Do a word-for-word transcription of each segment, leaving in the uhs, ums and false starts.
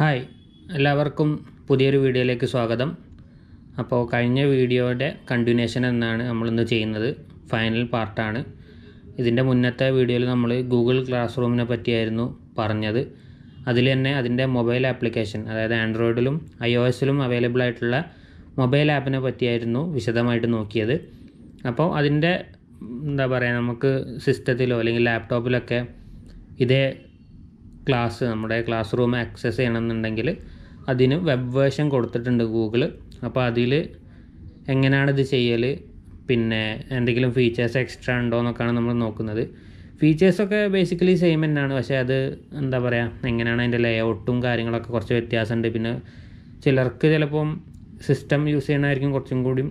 Hi എല്ലാവർക്കും പുതിയൊരു വീഡിയോയിലേക്ക് സ്വാഗതം. അപ്പോൾ കഴിഞ്ഞ വീഡിയോയുടെ കണ്ടിന്യൂഷൻ എന്നാണ് നമ്മളിന്ന് ചെയ്യുന്നത്, ഫൈനൽ പാർട്ടാണ്. ഇതിൻ്റെ മുന്നത്തെ വീഡിയോയിൽ നമ്മൾ ഗൂഗിൾ ക്ലാസ് റൂമിനെ പറ്റിയായിരുന്നു പറഞ്ഞത്. അതിൽ തന്നെ അതിൻ്റെ മൊബൈൽ ആപ്ലിക്കേഷൻ, അതായത് ആൻഡ്രോയിഡിലും ഐ ഒ എസിലും അവൈലബിൾ ആയിട്ടുള്ള മൊബൈൽ ആപ്പിനെ പറ്റിയായിരുന്നു വിശദമായിട്ട് നോക്കിയത്. അപ്പോൾ അതിൻ്റെ എന്താ പറയുക, നമുക്ക് സിസ്റ്റത്തിലോ അല്ലെങ്കിൽ ലാപ്ടോപ്പിലൊക്കെ ഇതേ ക്ലാസ് നമ്മുടെ ക്ലാസ് റൂം ആക്സസ് ചെയ്യണമെന്നുണ്ടെങ്കിൽ അതിന് വെബ് വേർഷൻ കൊടുത്തിട്ടുണ്ട് ഗൂഗിൾ. അപ്പോൾ അതിൽ എങ്ങനെയാണ് ഇത് ചെയ്യൽ, പിന്നെ എന്തെങ്കിലും ഫീച്ചേഴ്സ് എക്സ്ട്രാ ഉണ്ടോ എന്നൊക്കെയാണ് നമ്മൾ നോക്കുന്നത്. ഫീച്ചേഴ്സൊക്കെ ബേസിക്കലി സെയിം തന്നെയാണ്, പക്ഷേ അത് എന്താ പറയുക, എങ്ങനെയാണ് അതിൻ്റെ ലേ ഔട്ടും കാര്യങ്ങളൊക്കെ കുറച്ച് വ്യത്യാസമുണ്ട്. പിന്നെ ചിലർക്ക് ചിലപ്പം സിസ്റ്റം യൂസ് ചെയ്യണമായിരിക്കും കുറച്ചും കൂടി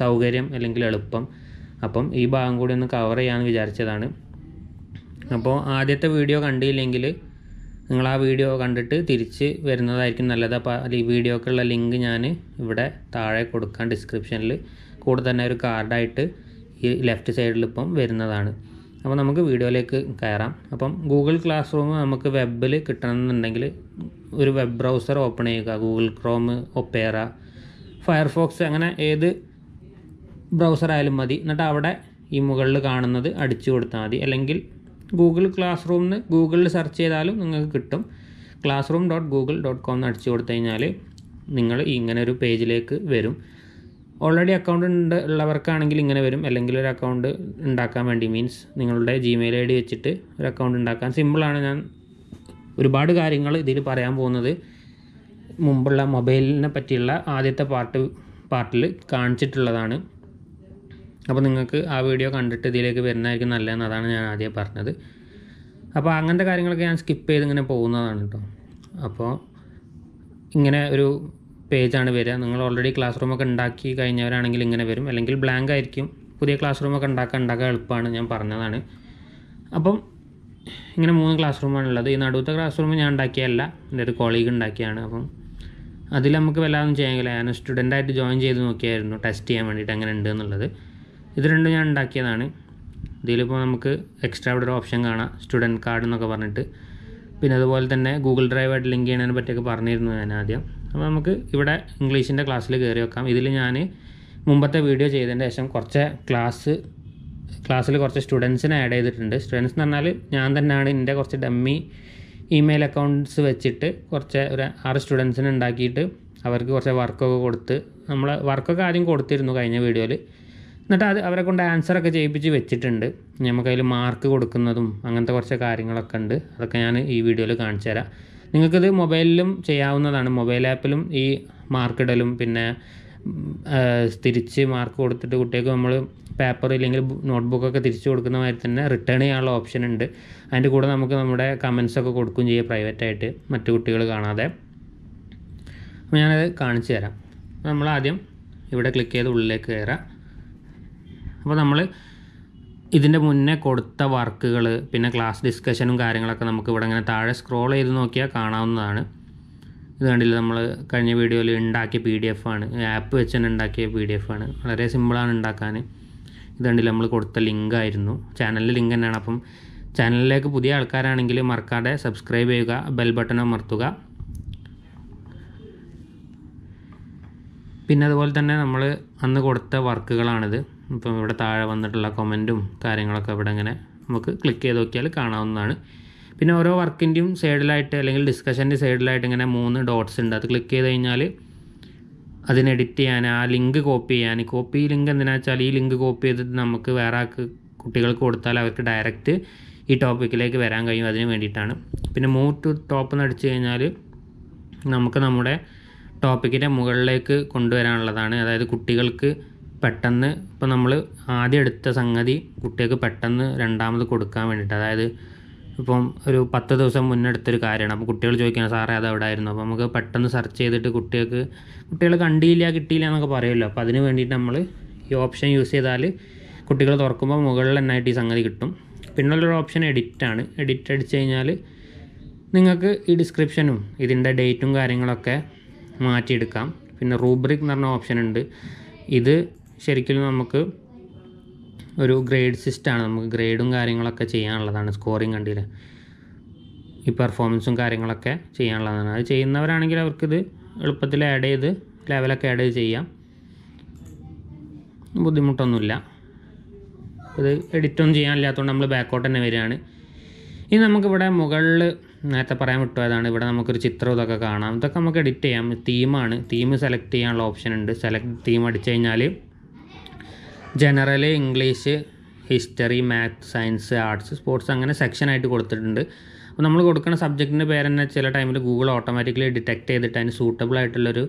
സൗകര്യം അല്ലെങ്കിൽ എളുപ്പം. അപ്പം ഈ ഭാഗം കൂടി ഒന്ന് കവർ ചെയ്യാമെന്ന് വിചാരിച്ചതാണ്. അപ്പോൾ ആദ്യത്തെ വീഡിയോ കണ്ടില്ലെങ്കിൽ നിങ്ങൾ ആ വീഡിയോ കണ്ടിട്ട് തിരിച്ച് വരുന്നതായിരിക്കും നല്ലത്. അപ്പോൾ ഈ വീഡിയോക്കുള്ള ലിങ്ക് ഞാൻ ഇവിടെ താഴെ കൊടുക്കാൻ ഡിസ്ക്രിപ്ഷനിൽ, കൂടെ തന്നെ ഒരു കാർഡായിട്ട് ഈ ലെഫ്റ്റ് സൈഡിൽ ഇപ്പം വരുന്നതാണ്. അപ്പോൾ നമുക്ക് വീഡിയോയിലേക്ക് കയറാം. അപ്പം ഗൂഗിൾ ക്ലാസ് റൂം നമുക്ക് വെബിൽ കിട്ടണമെന്നുണ്ടെങ്കിൽ ഒരു വെബ് ബ്രൗസർ ഓപ്പൺ ചെയ്യുക. ഗൂഗിൾ ക്രോം, ഒപ്പേറ, ഫയർഫോക്സ്, അങ്ങനെ ഏത് ബ്രൗസർ ആയാലും മതി. എന്നിട്ട് അവിടെ ഈ മുകളിൽ കാണുന്നത് അടിച്ചു കൊടുത്താൽ മതി. അല്ലെങ്കിൽ ഗൂഗിൾ ക്ലാസ് റൂമിൽ ഗൂഗിളിൽ സെർച്ച് ചെയ്താലും നിങ്ങൾക്ക് കിട്ടും. Classroom dot Google dot com എന്ന് അടിച്ചു കൊടുത്തു കഴിഞ്ഞാൽ നിങ്ങൾ ഇങ്ങനെ ഒരു പേജിലേക്ക് വരും. ഓൾറെഡി അക്കൗണ്ട് ഉണ്ട് ഉള്ളവർക്കാണെങ്കിൽ ഇങ്ങനെ വരും. അല്ലെങ്കിൽ ഒരു അക്കൗണ്ട് ഉണ്ടാക്കാൻ വേണ്ടി, മീൻസ് നിങ്ങളുടെ ജിമെയിൽ ഐ ഡി വെച്ചിട്ട് ഒരു അക്കൗണ്ട് ഉണ്ടാക്കാൻ സിമ്പിളാണ്. ഞാൻ ഒരുപാട് കാര്യങ്ങൾ ഇതിൽ പറയാൻ പോകുന്നത് മുമ്പുള്ള മൊബൈലിനെ പറ്റിയുള്ള ആദ്യത്തെ പാർട്ട് പാർട്ടിൽ കാണിച്ചിട്ടുള്ളതാണ്. അപ്പോൾ നിങ്ങൾക്ക് ആ വീഡിയോ കണ്ടിട്ട് ഇതിലേക്ക് വരുന്നതായിരിക്കും നല്ലതെന്ന് അതാണ് ഞാൻ ആദ്യം പറഞ്ഞത്. അപ്പോൾ അങ്ങനത്തെ കാര്യങ്ങളൊക്കെ ഞാൻ സ്കിപ്പ് ചെയ്ത് ഇങ്ങനെ പോകുന്നതാണ് കേട്ടോ. അപ്പോൾ ഇങ്ങനെ ഒരു പേജാണ് വരിക. നിങ്ങൾ ഓൾറെഡി ക്ലാസ് റൂമൊക്കെ ഉണ്ടാക്കി കഴിഞ്ഞവരാണെങ്കിൽ ഇങ്ങനെ വരും. അല്ലെങ്കിൽ ബ്ലാങ്ക് ആയിരിക്കും. പുതിയ ക്ലാസ് റൂമൊക്കെ ഉണ്ടാക്കാൻ ഉണ്ടാക്കാൻ എളുപ്പമാണ്, ഞാൻ പറഞ്ഞതാണ്. അപ്പം ഇങ്ങനെ മൂന്ന് ക്ലാസ് റൂമാണുള്ളത്. ഈ നടുവത്തെ ക്ലാസ് റൂം ഞാൻ ഉണ്ടാക്കിയല്ല, എൻ്റെ ഒരു കൊളീഗ് ഉണ്ടാക്കിയാണ്. അപ്പം അതിൽ നമുക്ക് വല്ലതും ചെയ്യാമെങ്കിൽ ഞാൻ സ്റ്റുഡൻ്റായിട്ട് ജോയിൻ ചെയ്ത് നോക്കിയായിരുന്നു ടെസ്റ്റ് ചെയ്യാൻ വേണ്ടിയിട്ട് എങ്ങനെ ഉണ്ട് എന്നുള്ളത്. ഇത് രണ്ടും ഞാൻ ഉണ്ടാക്കിയതാണ്. ഇതിലിപ്പോൾ നമുക്ക് എക്സ്ട്രാ ഇവിടെ ഒരു ഓപ്ഷൻ കാണാം, സ്റ്റുഡൻറ്റ് കാർഡ് എന്നൊക്കെ പറഞ്ഞിട്ട്. പിന്നെ അതുപോലെ തന്നെ ഗൂഗിൾ ഡ്രൈവായിട്ട് ലിങ്ക് ചെയ്യുന്നതിനെ പറ്റിയൊക്കെ പറഞ്ഞിരുന്നു ഞാൻ ആദ്യം. അപ്പോൾ നമുക്ക് ഇവിടെ ഇംഗ്ലീഷിൻ്റെ ക്ലാസ്സിൽ കയറി വെക്കാം. ഇതിൽ ഞാൻ മുമ്പത്തെ വീഡിയോ ചെയ്തതിന് ശേഷം കുറച്ച് ക്ലാസ് ക്ലാസ്സിൽ കുറച്ച് സ്റ്റുഡൻസിനെ ആഡ് ചെയ്തിട്ടുണ്ട്. സ്റ്റുഡൻസ് എന്ന് പറഞ്ഞാൽ ഞാൻ തന്നെയാണ് എൻ്റെ കുറച്ച് ഡമ്മി ഇമെയിൽ അക്കൗണ്ട്സ് വെച്ചിട്ട് കുറച്ച് ഒരു ആറ് സ്റ്റുഡൻസിനെ ഉണ്ടാക്കിയിട്ട് അവർക്ക് കുറച്ച് വർക്കൊക്കെ കൊടുത്ത്, നമ്മൾ വർക്കൊക്കെ ആദ്യം കൊടുത്തിരുന്നു കഴിഞ്ഞ വീഡിയോയിൽ. എന്നിട്ട് അത് അവരെ കൊണ്ട് ആൻസറൊക്കെ ചെയ്യിപ്പിച്ച് വെച്ചിട്ടുണ്ട്. നമുക്കതിൽ മാർക്ക് കൊടുക്കുന്നതും അങ്ങനത്തെ കുറച്ച് കാര്യങ്ങളൊക്കെ ഉണ്ട്. അതൊക്കെ ഞാൻ ഈ വീഡിയോയിൽ കാണിച്ചു തരാം. നിങ്ങൾക്കിത് മൊബൈലിലും ചെയ്യാവുന്നതാണ്. മൊബൈൽ ആപ്പിലും ഈ മാർക്കിടലും പിന്നെ തിരിച്ച് മാർക്ക് കൊടുത്തിട്ട് കുട്ടികൾക്ക് നമ്മൾ പേപ്പർ ഇല്ലെങ്കിൽ നോട്ട്ബുക്കൊക്കെ തിരിച്ചു കൊടുക്കുന്ന മാതിരി തന്നെ റിട്ടേൺ ചെയ്യാനുള്ള ഓപ്ഷൻ ഉണ്ട്. അതിൻ്റെ കൂടെ നമുക്ക് നമ്മുടെ കമൻസൊക്കെ കൊടുക്കുകയും ചെയ്യുക പ്രൈവറ്റായിട്ട്, മറ്റു കുട്ടികൾ കാണാതെ. അപ്പോൾ ഞാനത് കാണിച്ചു തരാം. നമ്മളാദ്യം ഇവിടെ ക്ലിക്ക് ചെയ്ത് ഉള്ളിലേക്ക് കയറാം. അപ്പോൾ നമ്മൾ ഇതിൻ്റെ മുന്നേ കൊടുത്ത വർക്കുകൾ പിന്നെ ക്ലാസ് ഡിസ്കഷനും കാര്യങ്ങളൊക്കെ നമുക്ക് ഇവിടെ ഇങ്ങനെ താഴെ സ്ക്രോൾ ചെയ്ത് നോക്കിയാൽ കാണാവുന്നതാണ്. ഇത് കണ്ടില്ല, നമ്മൾ കഴിഞ്ഞ വീഡിയോയിൽ ഉണ്ടാക്കിയ പി ഡി എഫ് ആണ്, ആപ്പ് വെച്ച് തന്നെ ഉണ്ടാക്കിയ പി ഡി എഫ് ആണ്. വളരെ സിമ്പിളാണ് ഉണ്ടാക്കാൻ. ഇത് കണ്ടില്ല, നമ്മൾ കൊടുത്ത ലിങ്ക് ആയിരുന്നു, ചാനലിൽ ലിങ്ക് തന്നെയാണ്. അപ്പം ചാനലിലേക്ക് പുതിയ ആൾക്കാരാണെങ്കിൽ മറക്കാതെ സബ്സ്ക്രൈബ് ചെയ്യുക, ബെൽ ബട്ടൺ അമർത്തുക. പിന്നെ അതുപോലെ തന്നെ നമ്മൾ അന്ന് കൊടുത്ത വർക്കുകളാണിത്. ഇപ്പം ഇവിടെ താഴെ വന്നിട്ടുള്ള കമൻറ്റും കാര്യങ്ങളൊക്കെ ഇവിടെ ഇങ്ങനെ നമുക്ക് ക്ലിക്ക് ചെയ്ത് നോക്കിയാൽ കാണാവുന്നതാണ്. പിന്നെ ഓരോ വർക്കിൻ്റെയും സൈഡിലായിട്ട് അല്ലെങ്കിൽ ഡിസ്കഷൻ്റെ സൈഡിലായിട്ട് ഇങ്ങനെ മൂന്ന് ഡോട്ട്സ് ഉണ്ട്. അത് ക്ലിക്ക് ചെയ്ത് കഴിഞ്ഞാൽ അതിന് എഡിറ്റ് ചെയ്യാൻ, ആ ലിങ്ക് കോപ്പി ചെയ്യാൻ. കോപ്പി ലിങ്ക് എന്തിനാ വെച്ചാൽ ഈ ലിങ്ക് കോപ്പി ചെയ്തിട്ട് നമുക്ക് വേറെ ആൾക്ക് കുട്ടികൾക്ക് കൊടുത്താൽ അവർക്ക് ഡയറക്റ്റ് ഈ ടോപ്പിക്കിലേക്ക് വരാൻ കഴിയും, അതിന് വേണ്ടിയിട്ടാണ്. പിന്നെ മൂവ് ടു ടോപ്പ് എന്ന് അടിച്ചു കഴിഞ്ഞാൽ നമുക്ക് നമ്മുടെ ടോപ്പിക്കിൻ്റെ മുകളിലേക്ക് കൊണ്ടുവരാനുള്ളതാണ്. അതായത് കുട്ടികൾക്ക് പെട്ടെന്ന്, ഇപ്പോൾ നമ്മൾ ആദ്യം എടുത്ത സംഗതി കുട്ടികൾക്ക് പെട്ടെന്ന് രണ്ടാമത് കൊടുക്കാൻ വേണ്ടിയിട്ട്, അതായത് ഇപ്പം ഒരു പത്ത് ദിവസം മുന്നെടുത്തൊരു കാര്യമാണ്. അപ്പോൾ കുട്ടികൾ ചോദിക്കാൻ സാറേ അത് എവിടെ ആയിരുന്നു. അപ്പോൾ നമുക്ക് പെട്ടെന്ന് സെർച്ച് ചെയ്തിട്ട് കുട്ടികൾക്ക് കുട്ടികൾ കണ്ടില്ല കിട്ടിയില്ല എന്നൊക്കെ പറയുമല്ലോ. അപ്പോൾ അതിന് വേണ്ടിയിട്ട് നമ്മൾ ഈ ഓപ്ഷൻ യൂസ് ചെയ്താൽ കുട്ടികൾ തുറക്കുമ്പോൾ മുകളിൽ തന്നെയായിട്ട് ഈ സംഗതി കിട്ടും. പിന്നുള്ളൊരു ഓപ്ഷൻ എഡിറ്റാണ്. എഡിറ്റ് അടിച്ചു കഴിഞ്ഞാൽ നിങ്ങൾക്ക് ഈ ഡിസ്ക്രിപ്ഷനും ഇതിൻ്റെ ഡേറ്റും കാര്യങ്ങളൊക്കെ മാറ്റിയെടുക്കാം. പിന്നെ റൂബ്രിക് എന്ന് പറഞ്ഞ ഓപ്ഷൻ ഉണ്ട്. ഇത് ശരിക്കും നമുക്ക് ഒരു ഗ്രേഡ് സിസ്റ്റമാണ്, നമുക്ക് ഗ്രേഡും കാര്യങ്ങളൊക്കെ ചെയ്യാനുള്ളതാണ്, സ്കോറിങ് കണ്ടില്ല. ഈ പെർഫോമൻസും കാര്യങ്ങളൊക്കെ ചെയ്യാനുള്ളതാണ്. അത് ചെയ്യുന്നവരാണെങ്കിൽ അവർക്കിത് എളുപ്പത്തിൽ ആഡ് ചെയ്ത് ലെവലൊക്കെ ആഡ് ചെയ്ത് ചെയ്യാം, ബുദ്ധിമുട്ടൊന്നുമില്ല. ഇത് എഡിറ്റൊന്നും ചെയ്യാനില്ലാത്തതുകൊണ്ട് നമ്മൾ ബാക്കോട്ട് തന്നെ വരികയാണ്. ഇനി നമുക്കിവിടെ മുകളിൽ നേരത്തെ പറയാൻ വിട്ടുപോയതാണ്, ഇവിടെ നമുക്കൊരു ചിത്രം ഇതൊക്കെ കാണാം. ഇതൊക്കെ നമുക്ക് എഡിറ്റ് ചെയ്യാം. തീമാണ്, തീം സെലക്ട് ചെയ്യാനുള്ള ഓപ്ഷൻ ഉണ്ട്. സെലക്ട് തീം അടിച്ചു കഴിഞ്ഞാൽ general, English, history, maths, science, arts, sports അങ്ങനെ സെക്ഷനായിട്ട് കൊടുത്തിട്ടുണ്ട്. അപ്പോൾ നമ്മൾ കൊടുക്കുന്ന സബ്ജക്റ്റിൻ്റെ പേര് തന്നെ ചില ടൈമിൽ ഗൂഗിൾ ഓട്ടോമാറ്റിക്കലി ഡിറ്റക്റ്റ് ചെയ്തിട്ട് അതിന് സൂട്ടബിൾ ആയിട്ടുള്ളൊരു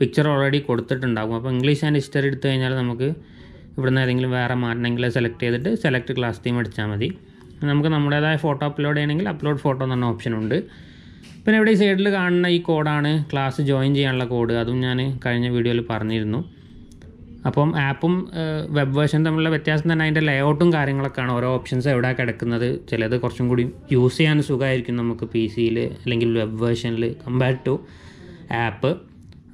പിക്ചർ ഓൾറെഡി കൊടുത്തിട്ടുണ്ടാകും. അപ്പോൾ ഇംഗ്ലീഷ് ആൻഡ് ഹിസ്റ്ററി എടുത്തു കഴിഞ്ഞാൽ നമുക്ക് ഇവിടുന്ന് ഏതെങ്കിലും വേറെ മാറ്റണമെങ്കിൽ സെലക്ട് ചെയ്തിട്ട് സെലക്ട് ക്ലാസ് തീം അടിച്ചാൽ മതി. നമുക്ക് നമ്മുടേതായ ഫോട്ടോ അപ്ലോഡ് ചെയ്യണമെങ്കിൽ അപ്ലോഡ് ഫോട്ടോ എന്ന് പറഞ്ഞ ഓപ്ഷനുണ്ട്. പിന്നെ ഇവിടെ ഈ സൈഡിൽ കാണുന്ന ഈ കോഡാണ് ക്ലാസ് ജോയിൻ ചെയ്യാനുള്ള കോഡ്. അതും ഞാൻ കഴിഞ്ഞ വീഡിയോയിൽ പറഞ്ഞിരുന്നു. അപ്പം ആപ്പും വെബ് വേർഷൻ തമ്മിലുള്ള വ്യത്യാസം തന്നെ അതിൻ്റെ ലേഔട്ടും കാര്യങ്ങളൊക്കെയാണ്. ഓരോ ഓപ്ഷൻസ് എവിടെ കിടക്കുന്നത്, ചിലത് കുറച്ചും കൂടി യൂസ് ചെയ്യാൻ സുഖമായിരിക്കും നമുക്ക് പി സിയിൽ അല്ലെങ്കിൽ വെബ് വേർഷനിൽ കമ്പയർഡ് ടു ആപ്പ്.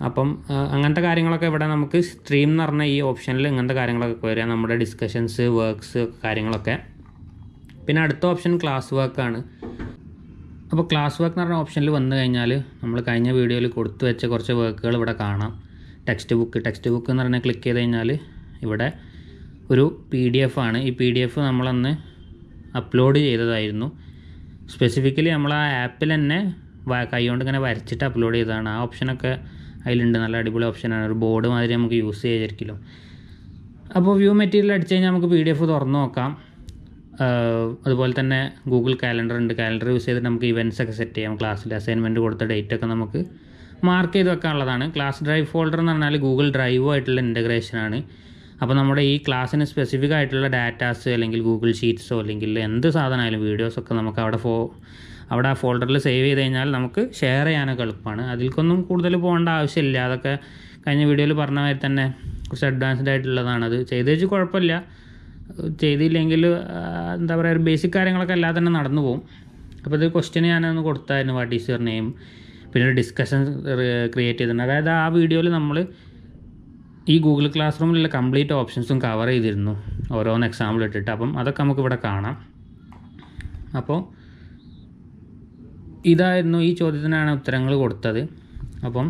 അപ്പം അങ്ങനത്തെ കാര്യങ്ങളൊക്കെ ഇവിടെ നമുക്ക് സ്ട്രീം എന്ന് പറഞ്ഞ ഈ ഓപ്ഷനിൽ ഇങ്ങനത്തെ കാര്യങ്ങളൊക്കെ വരിക, നമ്മുടെ ഡിസ്കഷൻസ്, വർക്ക്സ് കാര്യങ്ങളൊക്കെ. പിന്നെ അടുത്ത ഓപ്ഷൻ ക്ലാസ് വർക്കാണ്. അപ്പോൾ ക്ലാസ് വർക്ക് എന്ന് പറഞ്ഞ ഓപ്ഷനിൽ വന്നു കഴിഞ്ഞാൽ നമ്മൾ കഴിഞ്ഞ വീഡിയോയിൽ കൊടുത്തു വെച്ച കുറച്ച് വർക്കുകൾ ഇവിടെ കാണാം. ടെക്സ്റ്റ് ബുക്ക് ടെക്സ്റ്റ് ബുക്ക് എന്ന് പറഞ്ഞാൽ ക്ലിക്ക് ചെയ്ത് കഴിഞ്ഞാൽ ഇവിടെ ഒരു പി ഡി എഫ് ആണ്. ഈ പി ഡി എഫ് നമ്മളന്ന് അപ്ലോഡ് ചെയ്തതായിരുന്നു. സ്പെസിഫിക്കലി നമ്മൾ ആ ആപ്പിൽ തന്നെ കൈകൊണ്ട് ഇങ്ങനെ വരച്ചിട്ട് അപ്ലോഡ് ചെയ്തതാണ്. ആ ഓപ്ഷനൊക്കെ അതിലുണ്ട്, നല്ല അടിപൊളി ഓപ്ഷനാണ്. ഒരു ബോർഡ് മാതിരി നമുക്ക് യൂസ് ചെയ്യായിരിക്കലും. അപ്പോൾ വ്യൂ മെറ്റീരിയൽ അടിച്ചു കഴിഞ്ഞാൽ നമുക്ക് പി ഡി എഫ് തുറന്നു നോക്കാം. അതുപോലെ തന്നെ ഗൂഗിൾ കാലണ്ടർ ഉണ്ട്. കാലണ്ടർ യൂസ് ചെയ്തിട്ട് നമുക്ക് ഇവൻറ്റ്സ് ഒക്കെ സെറ്റ് ചെയ്യാം. ക്ലാസ്സിൽ അസൈൻമെൻറ്റ് കൊടുത്ത ഡേറ്റ് ഒക്കെ നമുക്ക് മാർക്ക് ചെയ്ത് വെക്കാനുള്ളതാണ്. ക്ലാസ് ഡ്രൈവ് ഫോൾഡർ എന്ന് പറഞ്ഞാൽ ഗൂഗിൾ ഡ്രൈവുമായിട്ടുള്ള ഇൻ്റഗ്രേഷനാണ്. അപ്പോൾ നമ്മുടെ ഈ ക്ലാസ്സിന് സ്പെസിഫിക് ആയിട്ടുള്ള ഡാറ്റാസ് അല്ലെങ്കിൽ ഗൂഗിൾ ഷീറ്റ്സോ അല്ലെങ്കിൽ എന്ത് സാധനമായാലും വീഡിയോസൊക്കെ നമുക്ക് അവിടെ ഫോ അവിടെ ആ ഫോൾഡറിൽ സേവ് ചെയ്ത് കഴിഞ്ഞാൽ നമുക്ക് ഷെയർ ചെയ്യാനൊക്കെ എളുപ്പമാണ്. അതിൽക്കൊന്നും കൂടുതൽ പോകേണ്ട ആവശ്യമില്ല. അതൊക്കെ കഴിഞ്ഞ വീഡിയോയിൽ പറഞ്ഞ മാതിരി തന്നെ കുറച്ച് അഡ്വാൻസ്ഡ് ആയിട്ടുള്ളതാണ്. അത് ചെയ്ത് വെച്ച് കുഴപ്പമില്ല, ചെയ്തില്ലെങ്കിൽ എന്താ പറയുക, ഒരു ബേസിക് കാര്യങ്ങളൊക്കെ അല്ലാതെ തന്നെ നടന്നു പോകും. അപ്പോൾ ഇത് ക്വസ്റ്റ്യൻ ഞാനൊന്ന് കൊടുത്തായിരുന്നു, വാട്ട് ഈസ് യുവർ നെയിം. പിന്നെ ഒരു ഡിസ്കഷൻ ക്രിയേറ്റ് ചെയ്തിട്ടുണ്ട്. അതായത് ആ വീഡിയോയിൽ നമ്മൾ ഈ ഗൂഗിൾ ക്ലാസ് റൂമിലുള്ള കംപ്ലീറ്റ് ഓപ്ഷൻസും കവർ ചെയ്തിരുന്നു, ഓരോന്ന് എക്സാമ്പിൾ ഇട്ടിട്ട്. അപ്പം അതൊക്കെ നമുക്കിവിടെ കാണാം. അപ്പോൾ ഇതായിരുന്നു, ഈ ചോദ്യത്തിനാണ് ഉത്തരങ്ങൾ കൊടുത്തത്. അപ്പം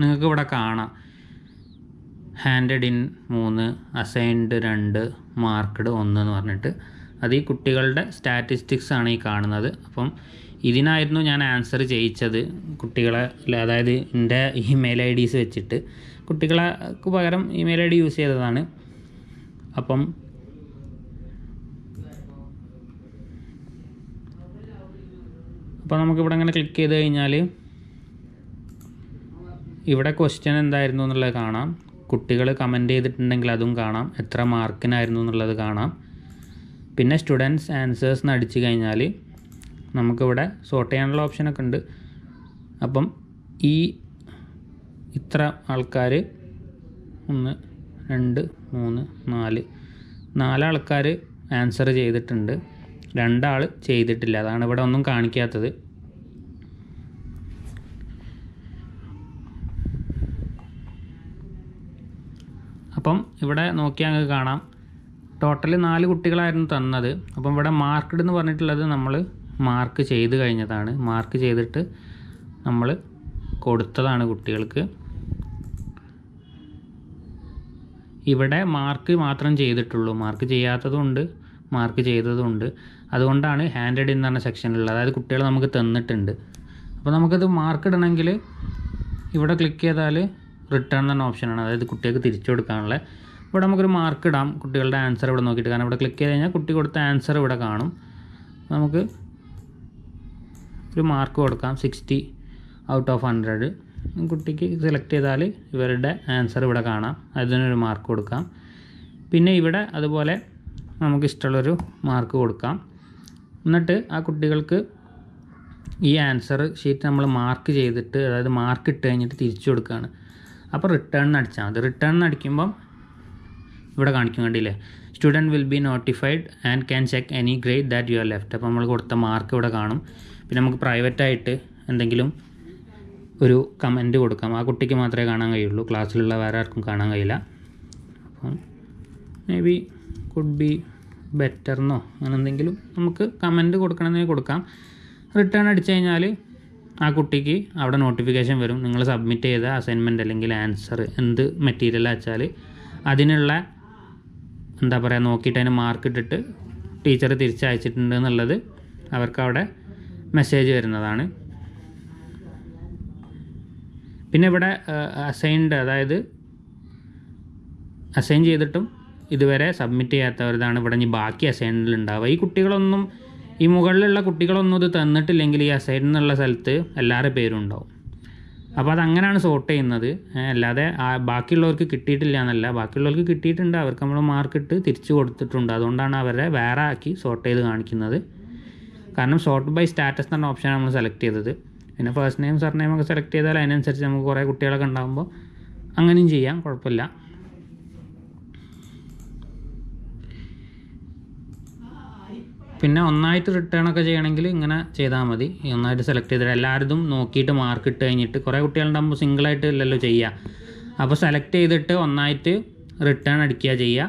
നിങ്ങൾക്കിവിടെ കാണാം, ഹാൻഡഡ് ഇൻ മൂന്ന്, അസൈൻഡ് രണ്ട്, മാർക്ക്ഡ് ഒന്ന് എന്ന് പറഞ്ഞിട്ട്. അത് ഈ കുട്ടികളുടെ സ്റ്റാറ്റിസ്റ്റിക്സ് ആണ് ഈ കാണുന്നത്. അപ്പം ഇതിനായിരുന്നു ഞാൻ ആൻസർ ചെയ്യിച്ചത് കുട്ടികളെ, അതായത് എൻ്റെ ഇമെയിൽ ഐ ഡീസ് വെച്ചിട്ട് കുട്ടികൾക്ക് പകരം ഇമെയിൽ ഐ ഡി യൂസ് ചെയ്തതാണ്. അപ്പം അപ്പം നമുക്കിവിടെ അങ്ങനെ ക്ലിക്ക് ചെയ്ത് കഴിഞ്ഞാൽ ഇവിടെ ക്വസ്റ്റ്യൻ എന്തായിരുന്നു എന്നുള്ളത് കാണാം. കുട്ടികൾ കമൻറ്റ് ചെയ്തിട്ടുണ്ടെങ്കിൽ അതും കാണാം. എത്ര മാർക്കിനായിരുന്നു എന്നുള്ളത് കാണാം. പിന്നെ സ്റ്റുഡൻറ്റ്സ് ആൻസേഴ്സ് എന്ന് അടിച്ചു കഴിഞ്ഞാൽ നമുക്കിവിടെ സോർട്ട് ചെയ്യാനുള്ള ഓപ്ഷനൊക്കെ ഉണ്ട്. അപ്പം ഈ ഇത്ര ആൾക്കാർ, ഒന്ന് രണ്ട് മൂന്ന് നാല് നാലാൾക്കാർ ആൻസർ ചെയ്തിട്ടുണ്ട്, രണ്ടാൾ ചെയ്തിട്ടില്ല. അതാണ് ഇവിടെ ഒന്നും കാണിക്കാത്തത്. അപ്പം ഇവിടെ നോക്കിയാൽ നിങ്ങൾക്ക് കാണാം ടോട്ടൽ നാല് കുട്ടികളായിരുന്നു തന്നത്. അപ്പം ഇവിടെ മാർക്ക്ഡ് എന്ന് പറഞ്ഞിട്ടുള്ളത് നമ്മൾ മാർക്ക് ചെയ്ത് കഴിഞ്ഞതാണ്, മാർക്ക് ചെയ്തിട്ട് നമ്മൾ കൊടുത്തതാണ് കുട്ടികൾക്ക്. ഇവിടെ മാർക്ക് മാത്രം ചെയ്തിട്ടുള്ളൂ, മാർക്ക് ചെയ്യാത്തതുമുണ്ട് മാർക്ക് ചെയ്തതുമുണ്ട്. അതുകൊണ്ടാണ് ഹാൻഡഡ് എന്ന് പറഞ്ഞ സെക്ഷനിലുള്ളത്, അതായത് കുട്ടികൾ നമുക്ക് തന്നിട്ടുണ്ട്. അപ്പോൾ നമുക്കത് മാർക്ക് ഇടണമെങ്കിൽ ഇവിടെ ക്ലിക്ക് ചെയ്താൽ റിട്ടേൺ എന്ന ഓപ്ഷനാണ്, അതായത് കുട്ടികൾക്ക് തിരിച്ചു കൊടുക്കാനുള്ള. ഇവിടെ നമുക്കൊരു മാർക്ക് ഇടാം കുട്ടികളുടെ ആൻസർ ഇവിടെ നോക്കിയിട്ട്. കാരണം ഇവിടെ ക്ലിക്ക് ചെയ്ത് കഴിഞ്ഞാൽ കുട്ടി കൊടുത്ത ആൻസർ ഇവിടെ കാണും. നമുക്ക് ഒരു മാർക്ക് കൊടുക്കാം, സിക്സ്റ്റി ഔട്ട് ഓഫ് ഹൺഡ്രഡ് കുട്ടിക്ക് സെലക്ട് ചെയ്താൽ ഇവരുടെ ആൻസർ ഇവിടെ കാണാം. അതിനൊരു മാർക്ക് കൊടുക്കാം. പിന്നെ ഇവിടെ അതുപോലെ നമുക്ക് ഇഷ്ടമുള്ളൊരു മാർക്ക് കൊടുക്കാം. എന്നിട്ട് ആ കുട്ടികൾക്ക് ഈ ആൻസർ ഷീറ്റ് നമ്മൾ മാർക്ക് ചെയ്തിട്ട്, അതായത് മാർക്ക് ഇട്ട് കഴിഞ്ഞിട്ട് തിരിച്ചു കൊടുക്കുകയാണ്. അപ്പോൾ റിട്ടേൺ അടിച്ചാൽ മതി. റിട്ടേൺ അടിക്കുമ്പം ഇവിടെ കാണിക്കും, കണ്ടില്ലേ, student will be notified and can check any grade that you are left. അപ്പോൾ നമ്മൾ കൊടുത്ത മാർക്ക് ഇവിടെ കാണും. പിന്നെ നമുക്ക് പ്രൈവറ്റായിട്ട് എന്തെങ്കിലും ഒരു കമൻറ്റ് കൊടുക്കാം. ആ കുട്ടിക്ക് മാത്രമേ കാണാൻ കഴിയുള്ളൂ, ക്ലാസ്സിലുള്ള വേറെ ആർക്കും കാണാൻ കഴിയില്ല. അപ്പം maybe could be better no. Anandengilu, namak comment kodukkanane kodukam. Return adichu kayinjal aa kuttiki avada notification varum. Ningal submit cheytha assignment allengil answer endu material aachal adinulla endha paraya nokkite ane mark ittittu teacher thirichu ayichittundu ennallathu avarku avada message varunnathana. Pinne ivada assigned adayithu assign ചെയ്തിട്ടും ഇതുവരെ submit ചെയ്യാത്തവരാണ് ഇവിടെ ഇനി ബാക്കി അസൈനിൽ ഉണ്ടാവുക. ഈ കുട്ടികളൊന്നും ഈ മുകളിലുള്ള കുട്ടികളൊന്നും ഇത് തന്നിട്ടില്ലെങ്കിൽ ഈ അസൈനിൽ നിന്നുള്ള സ്ഥലത്ത് എല്ലാവരുടെ പേരുണ്ടാവും. അപ്പോൾ അത് അങ്ങനെയാണ് സോർട്ട് ചെയ്യുന്നത്. അല്ലാതെ ബാക്കിയുള്ളവർക്ക് കിട്ടിയിട്ടില്ല എന്നല്ല, ബാക്കിയുള്ളവർക്ക് കിട്ടിയിട്ടുണ്ട്, അവർക്ക് നമ്മൾ മാർക്കിട്ട് തിരിച്ചു കൊടുത്തിട്ടുണ്ട്. അതുകൊണ്ടാണ് അവരെ വേറെ ആക്കി സോർട്ട് ചെയ്ത് കാണിക്കുന്നത്. കാരണം സോർട്ട് ബൈ സ്റ്റാറ്റസ് എന്ന ഓപ്ഷനാണ് നമ്മൾ സെലക്ട് ചെയ്തത്. പിന്നെ ഫസ്റ്റ് നെയിം സർ നെയിം ഒക്കെ സെലക്ട് ചെയ്താൽ അതിനനുസരിച്ച് നമുക്ക് കുറേ കുട്ടികളൊക്കെ ഉണ്ടാകുമ്പോൾ അങ്ങനെയും ചെയ്യാം, കുഴപ്പമില്ല. പിന്നെ ഒന്നായിട്ട് റിട്ടേൺ ഒക്കെ ചെയ്യണമെങ്കിൽ ഇങ്ങനെ ചെയ്താൽ മതി. ഒന്നായിട്ട് സെലക്ട് ചെയ്തിട്ട് എല്ലാവരും നോക്കിയിട്ട് മാർക്ക് ഇട്ട് കഴിഞ്ഞിട്ട് കുറേ കുട്ടികളുണ്ടാകുമ്പോൾ സിംഗിളായിട്ട് ഇല്ലല്ലോ ചെയ്യുക. അപ്പോൾ സെലക്ട് ചെയ്തിട്ട് ഒന്നായിട്ട് റിട്ടേൺ അടിക്കുക ചെയ്യുക.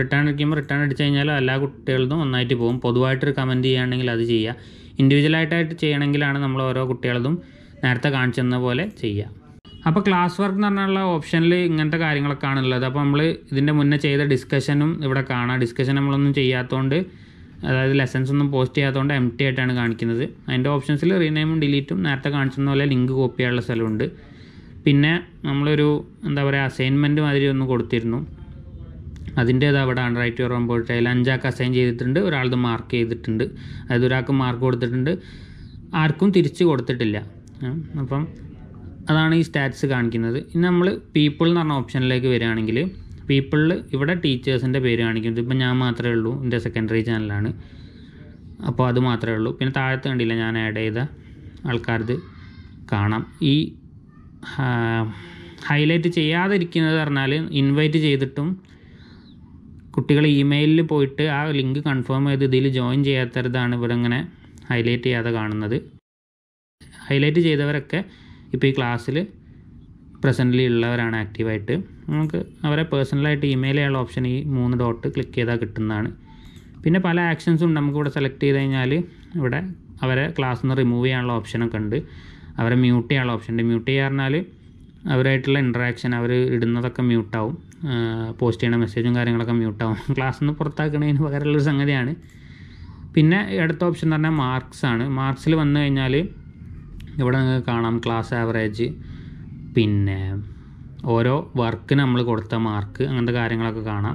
റിട്ടേൺ അടിക്കുമ്പോൾ റിട്ടേൺ അടിച്ചു കഴിഞ്ഞാൽ എല്ലാ കുട്ടികളതും ഒന്നായിട്ട് പോകും. പൊതുവായിട്ടൊരു കമൻറ്റ് ചെയ്യുകയാണെങ്കിൽ അത് ചെയ്യുക. ഇൻഡിവിജ്വലായിട്ടായിട്ട് ചെയ്യണമെങ്കിലാണ് നമ്മൾ ഓരോ കുട്ടികളതും നേരത്തെ കാണിച്ചെന്ന പോലെ ചെയ്യുക. അപ്പോൾ ക്ലാസ് വർക്ക് എന്ന് പറഞ്ഞുള്ള ഓപ്ഷനിൽ ഇങ്ങനത്തെ കാര്യങ്ങളൊക്കെ ആണുള്ളത്. അപ്പോൾ നമ്മൾ ഇതിൻ്റെ മുന്നേ ചെയ്ത ഡിസ്കഷനും ഇവിടെ കാണാം. ഡിസ്കഷൻ നമ്മളൊന്നും ചെയ്യാത്തതുകൊണ്ട്, അതായത് ലെസൻസ് ഒന്നും പോസ്റ്റ് ചെയ്യാത്തതുകൊണ്ട് എം ടി ആയിട്ടാണ് കാണിക്കുന്നത്. അതിൻ്റെ ഓപ്ഷൻസിൽ റീനെയിമും ഡിലീറ്റും നേരത്തെ കാണിച്ചെന്ന പോലെ ലിങ്ക് കോപ്പി ചെയ്യാനുള്ള സ്ഥലമുണ്ട്. പിന്നെ നമ്മളൊരു എന്താ പറയുക അസൈൻമെൻറ്റ് മാതിരി ഒന്ന് കൊടുത്തിരുന്നു. അതിൻ്റേത് അവിടെ under write your own board അതിൽ അഞ്ചാൾക്ക് അസൈൻ ചെയ്തിട്ടുണ്ട്, ഒരാളത് മാർക്ക് ചെയ്തിട്ടുണ്ട്. അതായത് ഒരാൾക്ക് മാർക്ക് കൊടുത്തിട്ടുണ്ട്, ആർക്കും തിരിച്ച് കൊടുത്തിട്ടില്ല. അപ്പം അതാണ് ഈ സ്റ്റാറ്റ്സ് കാണിക്കുന്നത്. ഇനി നമ്മൾ പീപ്പിൾ എന്ന് പറഞ്ഞ ഓപ്ഷനിലേക്ക് വരികയാണെങ്കിൽ പീപ്പിളിൽ ഇവിടെ ടീച്ചേഴ്സിൻ്റെ പേര് കാണിക്കുന്നത്. ഇപ്പം ഞാൻ മാത്രമേ ഉള്ളൂ, എൻ്റെ സെക്കൻഡറി ചാനലാണ്, അപ്പോൾ അത് മാത്രമേ ഉള്ളൂ. പിന്നെ താഴത്ത് കണ്ടില്ല ഞാൻ ആഡ് ചെയ്ത ആൾക്കാരത് കാണാം. ഈ ഹൈലൈറ്റ് ചെയ്യാതിരിക്കുന്നത് പറഞ്ഞാൽ ഇൻവൈറ്റ് ചെയ്തിട്ടും കുട്ടികൾ ഇമെയിലിൽ പോയിട്ട് ആ ലിങ്ക് കൺഫേം ചെയ്ത് ഇതിൽ ജോയിൻ ചെയ്യാത്തതാണ് ഇവരിങ്ങനെ ഹൈലൈറ്റ് ചെയ്യാതെ കാണുന്നത്. ഹൈലൈറ്റ് ചെയ്തവരൊക്കെ ഇപ്പോൾ ഈ ക്ലാസ്സിൽ പ്രസൻ്റിലി ഉള്ളവരാണ് ആക്റ്റീവായിട്ട്. നമുക്ക് അവരെ പേഴ്സണലായിട്ട് ഇമെയിൽ ചെയ്യാനുള്ള ഓപ്ഷൻ ഈ മൂന്ന് ഡോട്ട് ക്ലിക്ക് ചെയ്താൽ കിട്ടുന്നതാണ്. പിന്നെ പല ആക്ഷൻസും നമുക്കിവിടെ സെലക്ട് ചെയ്ത് കഴിഞ്ഞാൽ ഇവിടെ അവരെ ക്ലാസ്സിൽ നിന്ന് റിമൂവ് ചെയ്യാനുള്ള ഓപ്ഷനൊക്കെ ഉണ്ട്. അവരെ മ്യൂട്ട് ചെയ്യാനുള്ള ഓപ്ഷൻ ഉണ്ട്. മ്യൂട്ട് ചെയ്യാൻ പറഞ്ഞാൽ അവരായിട്ടുള്ള ഇൻട്രാക്ഷൻ അവർ ഇടുന്നതൊക്കെ മ്യൂട്ടാവും, പോസ്റ്റ് ചെയ്യുന്ന മെസ്സേജും കാര്യങ്ങളൊക്കെ മ്യൂട്ടാവും. ക്ലാസ്സിൽ നിന്ന് പുറത്താക്കണതിന് പകരമുള്ളൊരു സംഗതിയാണ്. പിന്നെ അടുത്ത ഓപ്ഷൻ എന്ന് പറഞ്ഞാൽ മാർക്സ് ആണ്. മാർക്സിൽ വന്നു കഴിഞ്ഞാൽ ഇവിടെ നിങ്ങൾക്ക് കാണാം ക്ലാസ് ആവറേജ്, പിന്നെ ഓരോ വർക്കിന് നമ്മൾ കൊടുത്ത മാർക്ക്, അങ്ങനത്തെ കാര്യങ്ങളൊക്കെ കാണാം.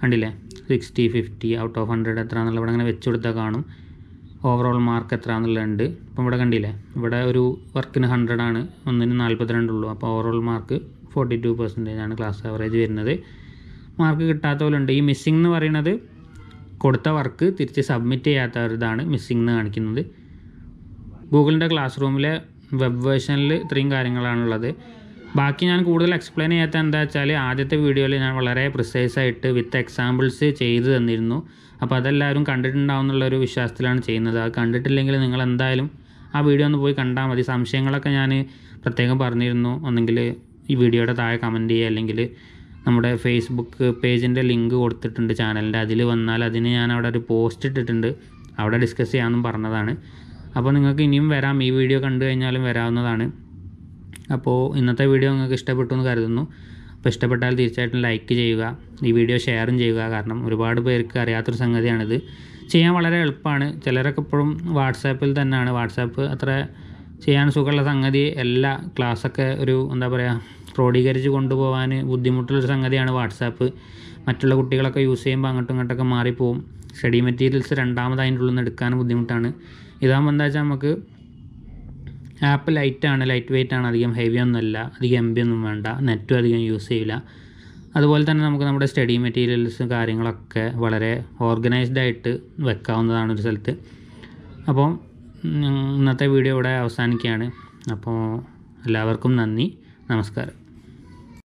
കണ്ടില്ലേ sixty fifty out of hundred എത്ര എന്നുള്ള ഇവിടെ അങ്ങനെ വെച്ച് കൊടുത്താൽ കാണും. ഓവറോൾ മാർക്ക് എത്ര എന്നുള്ളതുണ്ട്. അപ്പം ഇവിടെ കണ്ടില്ലേ ഇവിടെ ഒരു വർക്കിന് ഹൺഡ്രഡാണ്, ഒന്നിന് നാൽപ്പത്തിരണ്ടുള്ളൂ. അപ്പോൾ ഓവറോൾ മാർക്ക് ഫോർട്ടി ടു പെർസെൻറ്റേജാണ് ക്ലാസ് ആവറേജ് വരുന്നത്. മാർക്ക് കിട്ടാത്ത പോലെ ഉണ്ട്. ഈ മിസ്സിംഗ് എന്ന് പറയുന്നത് കൊടുത്ത വർക്ക് തിരിച്ച് സബ്മിറ്റ് ചെയ്യാത്തവരിതാണ് മിസ്സിംഗ് എന്ന് കാണിക്കുന്നത്. ഗൂഗിളിൻ്റെ ക്ലാസ് റൂമിലെ വെബ് വേർഷനിൽ ഇത്രയും കാര്യങ്ങളാണുള്ളത്. ബാക്കി ഞാൻ കൂടുതൽ എക്സ്പ്ലെയിൻ ചെയ്യാത്ത എന്താ വെച്ചാൽ ആദ്യത്തെ വീഡിയോയിൽ ഞാൻ വളരെ പ്രിസൈസായിട്ട് വിത്ത് എക്സാമ്പിൾസ് ചെയ്ത് തന്നിരുന്നു. അപ്പോൾ അതെല്ലാവരും കണ്ടിട്ടുണ്ടാവും എന്നുള്ളൊരു വിശ്വാസത്തിലാണ് ചെയ്യുന്നത്. അത് കണ്ടിട്ടില്ലെങ്കിൽ നിങ്ങൾ എന്തായാലും ആ വീഡിയോ ഒന്ന് പോയി കണ്ടാൽ മതി. സംശയങ്ങളൊക്കെ ഞാൻ പ്രത്യേകം പറഞ്ഞിരുന്നു. ഒന്നെങ്കിൽ ഈ വീഡിയോയുടെ താഴെ കമൻറ്റ് ചെയ്യുക, അല്ലെങ്കിൽ നമ്മുടെ ഫേസ്ബുക്ക് പേജിൻ്റെ ലിങ്ക് കൊടുത്തിട്ടുണ്ട് ചാനലിൻ്റെ, അതിൽ വന്നാൽ അതിന് ഞാൻ അവിടെ ഒരു പോസ്റ്റ് ഇട്ടിട്ടുണ്ട്, അവിടെ ഡിസ്കസ് ചെയ്യാമെന്നും പറഞ്ഞതാണ്. അപ്പോൾ നിങ്ങൾക്ക് ഇനിയും വരാം, ഈ വീഡിയോ കണ്ടു കഴിഞ്ഞാലും വരാവുന്നതാണ്. അപ്പോൾ ഇന്നത്തെ വീഡിയോ നിങ്ങൾക്ക് ഇഷ്ടപ്പെട്ടു എന്ന് കരുതുന്നു. അപ്പോൾ ഇഷ്ടപ്പെട്ടാൽ തീർച്ചയായിട്ടും ലൈക്ക് ചെയ്യുക, ഈ വീഡിയോ ഷെയറും ചെയ്യുക. കാരണം ഒരുപാട് പേർക്ക് അറിയാത്തൊരു സംഗതിയാണിത്. ചെയ്യാൻ വളരെ എളുപ്പമാണ്. ചിലരൊക്കെ ഇപ്പോഴും വാട്സാപ്പിൽ തന്നെയാണ്. വാട്സാപ്പ് അത്ര ചെയ്യാൻ സുഖമുള്ള സംഗതി എല്ലാ ക്ലാസ്സൊക്കെ ഒരു എന്താ പറയുക ക്രോഡീകരിച്ച് കൊണ്ടുപോകാൻ ബുദ്ധിമുട്ടുള്ളൊരു സംഗതിയാണ് വാട്സാപ്പ്. മറ്റുള്ള കുട്ടികളൊക്കെ യൂസ് ചെയ്യുമ്പോൾ അങ്ങോട്ടും ഇങ്ങോട്ടൊക്കെ മാറിപ്പോവും. സ്റ്റഡി മെറ്റീരിയൽസ് രണ്ടാമത് അതിൻ്റെ ഉള്ളിൽ നിന്ന് എടുക്കാനും ബുദ്ധിമുട്ടാണ്. ഇതാകുമ്പോൾ എന്താ വെച്ചാൽ നമുക്ക് ആപ്പ് ലൈറ്റാണ്, ലൈറ്റ് വെയിറ്റ് ആണ്, അധികം ഹെവി ഒന്നുമല്ല, അധികം എം ബി ഒന്നും വേണ്ട, നെറ്റും അധികം യൂസ് ചെയ്യില്ല. അതുപോലെ തന്നെ നമുക്ക് നമ്മുടെ സ്റ്റഡി മെറ്റീരിയൽസും കാര്യങ്ങളൊക്കെ വളരെ ഓർഗനൈസ്ഡ് ആയിട്ട് വെക്കാവുന്നതാണ് ഒരു സ്ഥലത്ത്. അപ്പോൾ ഇന്നത്തെ വീഡിയോ ഇവിടെ അവസാനിക്കുകയാണ്. അപ്പോൾ എല്ലാവർക്കും നന്ദി, നമസ്കാരം.